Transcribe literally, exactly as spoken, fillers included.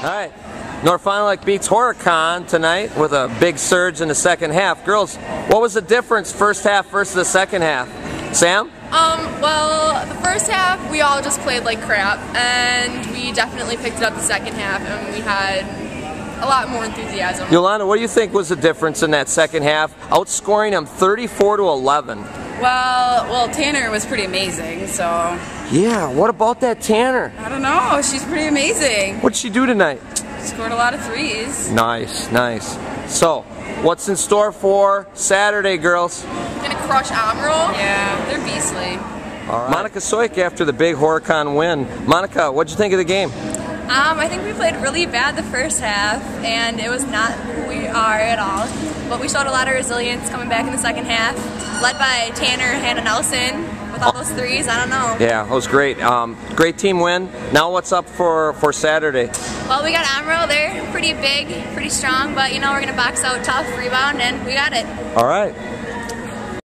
All right. North Fond du Lac beats Horicon tonight with a big surge in the second half. Girls, what was the difference first half versus the second half? Sam? Um, well, the first half we all just played like crap, and we definitely picked it up the second half, and we had a lot more enthusiasm. Yolanda, what do you think was the difference in that second half, outscoring them thirty-four to eleven? Well, well, Tanner was pretty amazing, so. Yeah, what about that Tanner? I don't know, she's pretty amazing. What'd she do tonight? She scored a lot of threes. Nice, nice. So, what's in store for Saturday, girls? Gonna crush Omro. Yeah, they're beastly. All right. Monica Soyk after the big Horicon win. Monica, what'd you think of the game? Um, I think we played really bad the first half, and it was not who we are at all. But we showed a lot of resilience coming back in the second half, led by Tanner, Hannah Nelson, with all those threes. I don't know. Yeah, it was great. Um, great team win. Now what's up for, for Saturday? Well, we got Omro. They're pretty big, pretty strong, but, you know, we're going to box out tough, rebound, and we got it. All right.